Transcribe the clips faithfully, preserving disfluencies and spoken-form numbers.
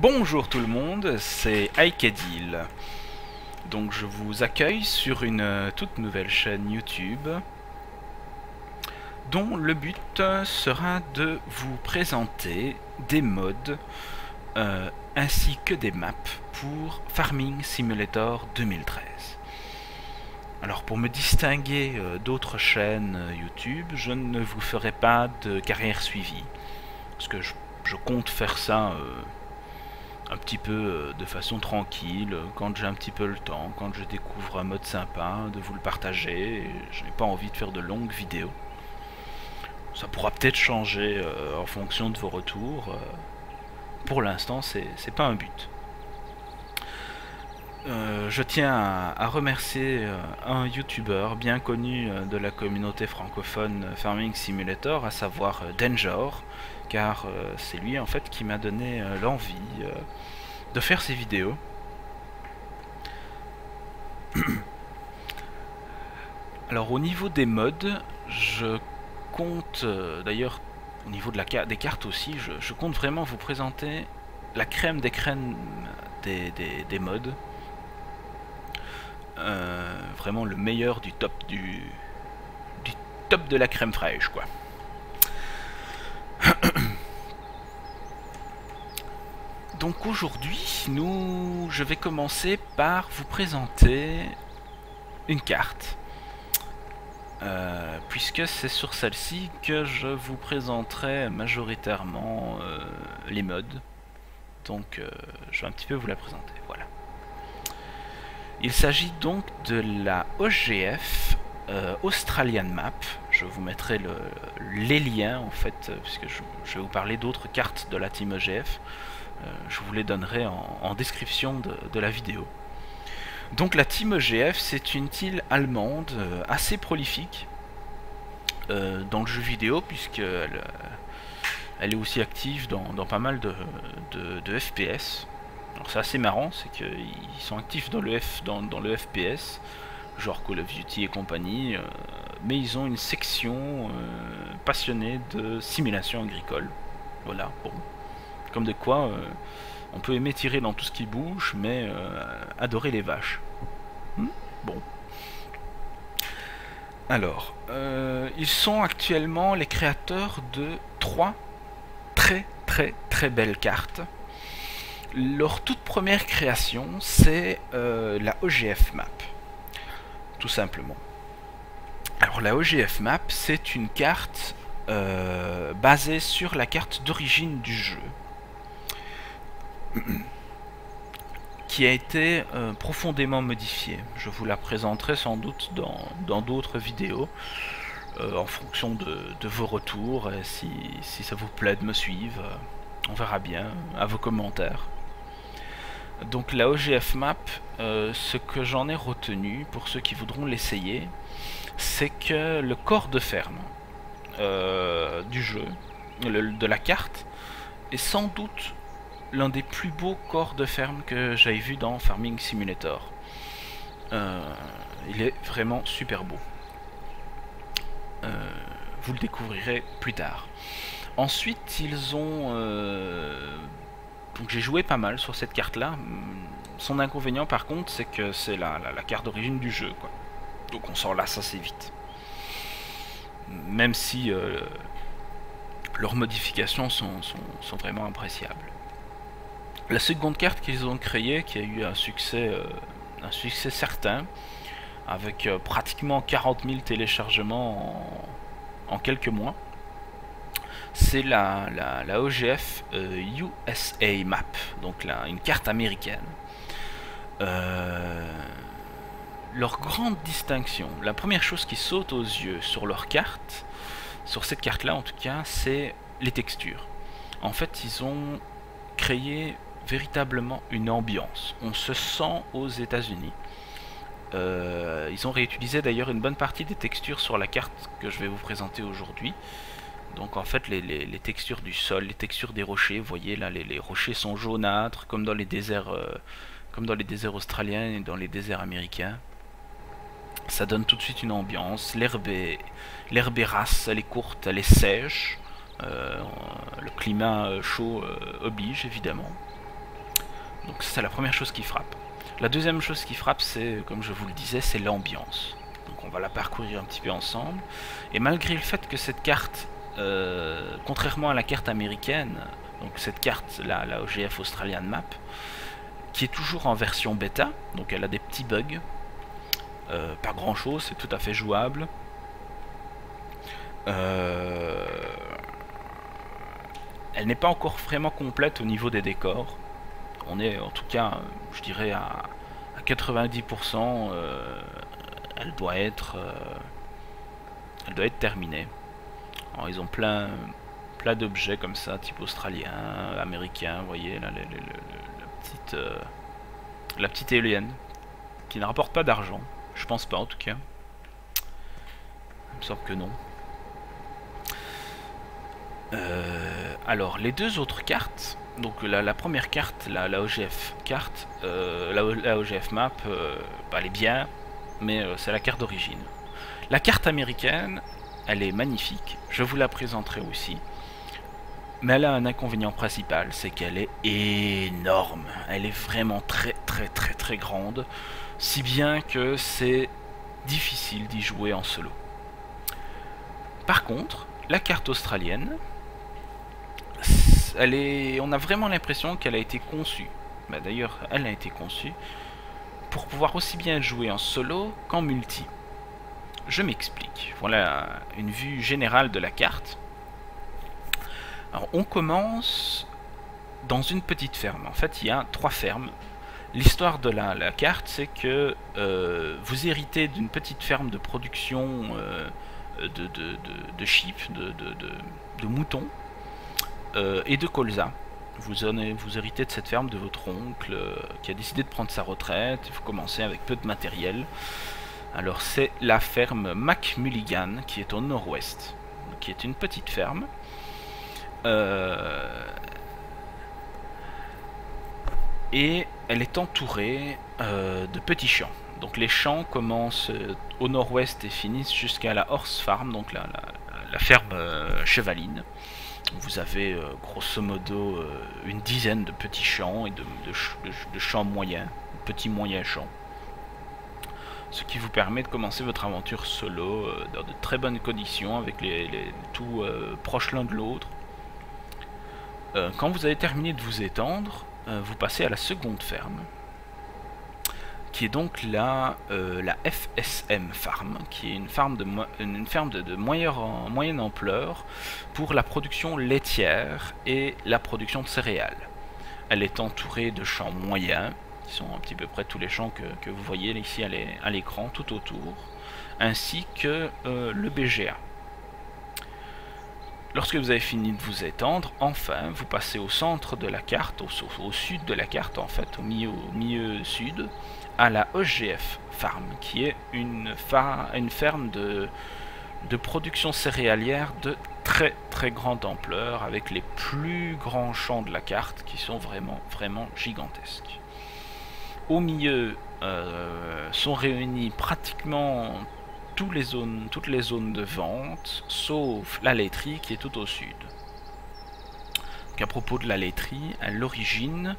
Bonjour tout le monde, c'est Aikadil. Donc je vous accueille sur une toute nouvelle chaîne YouTube dont le but sera de vous présenter des mods euh, ainsi que des maps pour Farming Simulator deux mille treize. Alors pour me distinguer euh, d'autres chaînes YouTube, je ne vous ferai pas de carrière suivie. Parce que je, je compte faire ça euh, un petit peu euh, de façon tranquille, quand j'ai un petit peu le temps, quand je découvre un mode sympa, de vous le partager. Et je n'ai pas envie de faire de longues vidéos. Ça pourra peut-être changer euh, en fonction de vos retours. Euh, pour l'instant, c'est pas un but. Euh, je tiens à, à remercier euh, un youtubeur bien connu euh, de la communauté francophone euh, Farming Simulator, à savoir euh, Danger, car euh, c'est lui en fait qui m'a donné euh, l'envie euh, de faire ces vidéos. Alors au niveau des mods, je compte, euh, d'ailleurs au niveau de la ca des cartes aussi, je, je compte vraiment vous présenter la crème des crèmes des, des, des mods. Euh, vraiment le meilleur du top du, du top de la crème fraîche quoi. Donc aujourd'hui nous je vais commencer par vous présenter une carte euh, puisque c'est sur celle-ci que je vous présenterai majoritairement euh, les mods. Donc euh, je vais un petit peu vous la présenter, voilà. Il s'agit donc de la O G F euh, Australian Map. Je vous mettrai le, les liens en fait, puisque je, je vais vous parler d'autres cartes de la team O G F. Euh, je vous les donnerai en, en description de, de la vidéo. Donc la team O G F, c'est une team allemande euh, assez prolifique euh, dans le jeu vidéo, puisqu'elle elle est aussi active dans, dans pas mal de, de, de F P S. Alors c'est assez marrant, c'est qu'ils sont actifs dans le, F, dans, dans le F P S, genre Call of Duty et compagnie, euh, mais ils ont une section euh, passionnée de simulation agricole. Voilà, bon. Comme de quoi, euh, on peut aimer tirer dans tout ce qui bouge, mais euh, adorer les vaches. Hmm? Bon. Alors, euh, ils sont actuellement les créateurs de trois très très très belles cartes. Leur toute première création, c'est euh, la O G F Map, tout simplement. Alors la O G F Map, c'est une carte euh, basée sur la carte d'origine du jeu, qui a été euh, profondément modifiée. Je vous la présenterai sans doute dans d'autres vidéos, euh, en fonction de, de vos retours, et si, si ça vous plaît de me suivre, on verra bien, à vos commentaires. Donc la O G F Map, euh, ce que j'en ai retenu, pour ceux qui voudront l'essayer, c'est que le corps de ferme euh, du jeu, le, de la carte, est sans doute l'un des plus beaux corps de ferme que j'avais vu dans Farming Simulator. Euh, il est vraiment super beau. Euh, vous le découvrirez plus tard. Ensuite, ils ont... Euh, donc j'ai joué pas mal sur cette carte-là. Son inconvénient, par contre, c'est que c'est la, la, la carte d'origine du jeu, quoi. Donc on s'en lasse assez vite. Même si euh, leurs modifications sont, sont, sont vraiment appréciables. La seconde carte qu'ils ont créée, qui a eu un succès, euh, un succès certain, avec euh, pratiquement quarante mille téléchargements en, en quelques mois, c'est la, la, la O G F euh, U S A Map, donc la, une carte américaine. Euh, leur grande distinction, la première chose qui saute aux yeux sur leur carte, sur cette carte-là en tout cas, c'est les textures. En fait, ils ont créé véritablement une ambiance. On se sent aux États-Unis. Euh, ils ont réutilisé d'ailleurs une bonne partie des textures sur la carte que je vais vous présenter aujourd'hui. Donc en fait les, les, les textures du sol, les textures des rochers, vous voyez là les, les rochers sont jaunâtres comme dans les déserts euh, comme dans les déserts australiens et dans les déserts américains. Ça donne tout de suite une ambiance, l'herbe est, l'herbe est rase, elle est courte, elle est sèche, euh, le climat chaud euh, oblige évidemment. Donc c'est la première chose qui frappe. La deuxième chose qui frappe, c'est, comme je vous le disais, c'est l'ambiance. Donc on va la parcourir un petit peu ensemble. Et malgré le fait que cette carte, euh, contrairement à la carte américaine, donc cette carte, la, la O G F Australian Map, qui est toujours en version bêta, donc elle a des petits bugs, euh, pas grand chose, c'est tout à fait jouable. Euh... Elle n'est pas encore vraiment complète au niveau des décors. On est en tout cas, je dirais, à, à quatre-vingt-dix pour cent, euh, elle doit être euh, elle doit être terminée. Alors, ils ont plein, plein d'objets comme ça, type australien, américain, vous voyez, là, les, les, les, la, petite, euh, la petite éolienne, qui ne rapporte pas d'argent. Je pense pas en tout cas. Il me semble que non. Euh, alors, les deux autres cartes... Donc la, la première carte, la, la O G F carte, euh, la, la O G F map, euh, bah, elle est bien, mais euh, c'est la carte d'origine. La carte américaine, elle est magnifique, je vous la présenterai aussi, mais elle a un inconvénient principal, c'est qu'elle est énorme, elle est vraiment très très très très grande, si bien que c'est difficile d'y jouer en solo. Par contre, la carte australienne, elle est, on a vraiment l'impression qu'elle a été conçue, bah d'ailleurs elle a été conçue, pour pouvoir aussi bien jouer en solo qu'en multi. Je m'explique, voilà une vue générale de la carte. Alors on commence dans une petite ferme, en fait il y a trois fermes. L'histoire de la, la carte, c'est que euh, vous héritez d'une petite ferme de production euh, de, de, de, de sheep, de, de, de, de moutons, Euh, et de colza. Vous, en, vous héritez de cette ferme de votre oncle euh, qui a décidé de prendre sa retraite. Vous commencez avec peu de matériel. Alors c'est la ferme Mac Mulligan qui est au nord-ouest, qui est une petite ferme. Euh... Et elle est entourée euh, de petits champs. Donc les champs commencent au nord-ouest et finissent jusqu'à la Horse Farm, donc la, la, la ferme euh, chevaline. Vous avez euh, grosso modo euh, une dizaine de petits champs et de, de, ch de, ch de champs moyens, petits moyens champs. Ce qui vous permet de commencer votre aventure solo euh, dans de très bonnes conditions, avec les, les tout euh, proches l'un de l'autre. Euh, quand vous avez terminé de vous étendre, euh, vous passez à la seconde ferme, qui est donc la, euh, la F S M Farm, qui est une ferme de, mo une ferme de, de moyenne, moyenne ampleur pour la production laitière et la production de céréales. Elle est entourée de champs moyens, qui sont à petit peu près tous les champs que, que vous voyez ici à l'écran, tout autour, ainsi que euh, le B G A. Lorsque vous avez fini de vous étendre, enfin, vous passez au centre de la carte, au, au sud de la carte en fait, au milieu, au milieu sud, à la O G F Farm, qui est une, fa une ferme de, de production céréalière de très très grande ampleur, avec les plus grands champs de la carte, qui sont vraiment vraiment gigantesques. Au milieu euh, sont réunis pratiquement toutes les zones, toutes les zones de vente, sauf la laiterie qui est tout au sud. Donc à propos de la laiterie, à l'origine,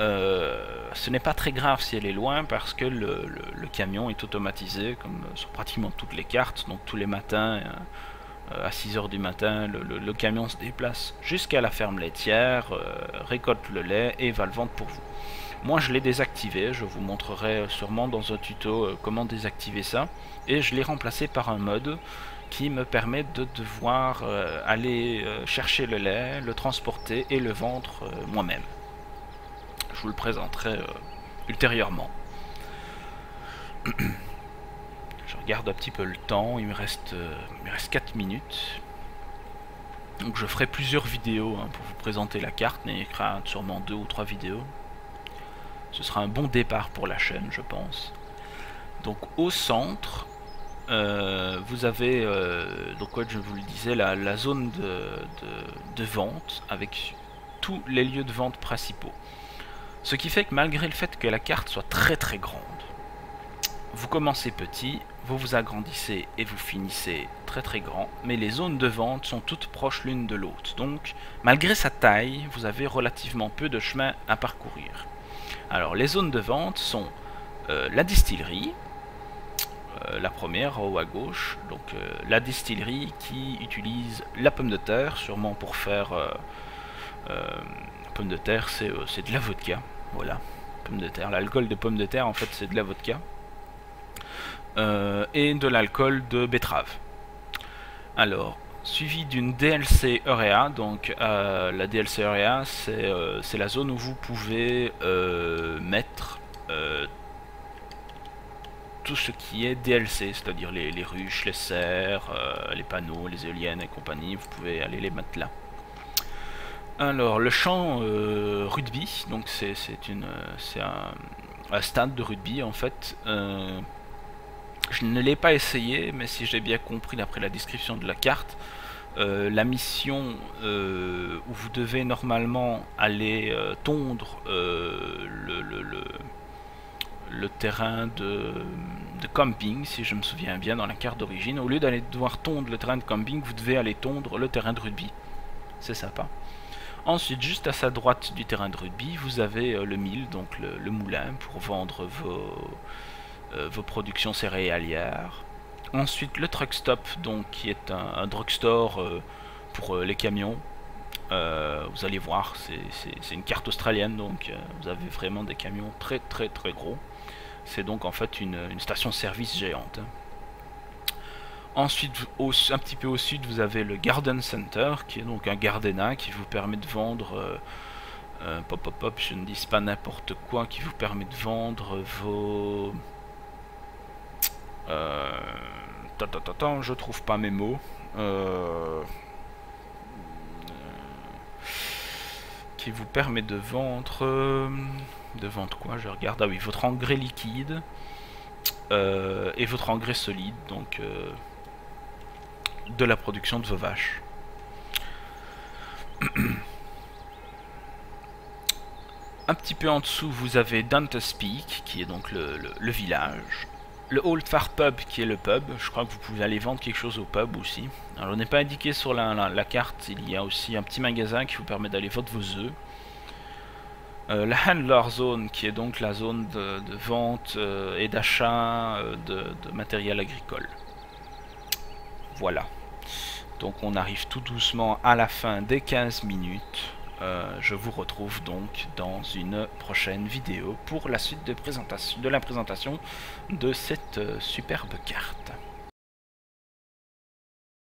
Euh, ce n'est pas très grave si elle est loin, parce que le, le, le camion est automatisé comme sur pratiquement toutes les cartes. Donc tous les matins euh, à six heures du matin, le, le, le camion se déplace jusqu'à la ferme laitière, euh, récolte le lait et va le vendre pour vous. Moi je l'ai désactivé, je vous montrerai sûrement dans un tuto euh, comment désactiver ça, et je l'ai remplacé par un mode qui me permet de devoir euh, aller euh, chercher le lait, le transporter et le vendre euh, moi-même. Je vous le présenterai euh, ultérieurement. Je regarde un petit peu le temps, il me reste, euh, il me reste quatre minutes. Donc je ferai plusieurs vidéos hein, pour vous présenter la carte, mais il y aura sûrement deux ou trois vidéos. Ce sera un bon départ pour la chaîne, je pense. Donc au centre, euh, vous avez, euh, donc ouais, je vous le disais, la, la zone de, de, de vente, avec tous les lieux de vente principaux. Ce qui fait que malgré le fait que la carte soit très très grande, vous commencez petit, vous vous agrandissez et vous finissez très très grand, mais les zones de vente sont toutes proches l'une de l'autre. Donc malgré sa taille, vous avez relativement peu de chemin à parcourir. Alors les zones de vente sont euh, la distillerie, euh, la première en haut à gauche, donc euh, la distillerie qui utilise la pomme de terre, sûrement pour faire... Euh, euh, pomme de terre c'est euh, c'est de la vodka, voilà, pomme de terre, l'alcool de pomme de terre en fait c'est de la vodka, euh, et de l'alcool de betterave. Alors, suivi d'une D L C Eurea, donc euh, la D L C Eurea c'est euh, la zone où vous pouvez euh, mettre euh, tout ce qui est D L C, c'est-à-dire les, les ruches, les serres, euh, les panneaux, les éoliennes et compagnie, vous pouvez aller les mettre là. Alors le champ euh, rugby, donc c'est un, un stade de rugby en fait. Euh, je ne l'ai pas essayé, mais si j'ai bien compris d'après la description de la carte, euh, la mission euh, où vous devez normalement aller euh, tondre euh, le, le, le, le terrain de, de camping, si je me souviens bien dans la carte d'origine, au lieu d'aller devoir tondre le terrain de camping, vous devez aller tondre le terrain de rugby. C'est sympa. Ensuite, juste à sa droite du terrain de rugby, vous avez euh, le mille, donc le, le moulin, pour vendre vos, euh, vos productions céréalières. Ensuite, le truck stop, donc, qui est un, un drugstore euh, pour euh, les camions. Euh, vous allez voir, c'est une carte australienne, donc euh, vous avez vraiment des camions très très très gros. C'est donc en fait une, une station-service géante. Ensuite, au, un petit peu au sud, vous avez le Garden Center, qui est donc un gardena qui vous permet de vendre, euh, euh, pop pop pop, je ne dis pas n'importe quoi, qui vous permet de vendre vos... Euh, attends, attends, attends, je trouve pas mes mots. Euh, euh, qui vous permet de vendre... Euh, de vendre quoi? Je regarde. Ah oui, votre engrais liquide euh, et votre engrais solide, donc... Euh, de la production de vos vaches. Un petit peu en dessous, vous avez Dante's Peak, qui est donc le, le, le village. Le Old Far Pub, qui est le pub. Je crois que vous pouvez aller vendre quelque chose au pub aussi. Alors, on n'est pas indiqué sur la, la, la carte. Il y a aussi un petit magasin qui vous permet d'aller vendre vos œufs. Euh, la Handler Zone, qui est donc la zone de, de vente euh, et d'achat euh, de, de matériel agricole. Voilà, donc on arrive tout doucement à la fin des quinze minutes. Euh, je vous retrouve donc dans une prochaine vidéo pour la suite de, présentation, de la présentation de cette superbe carte.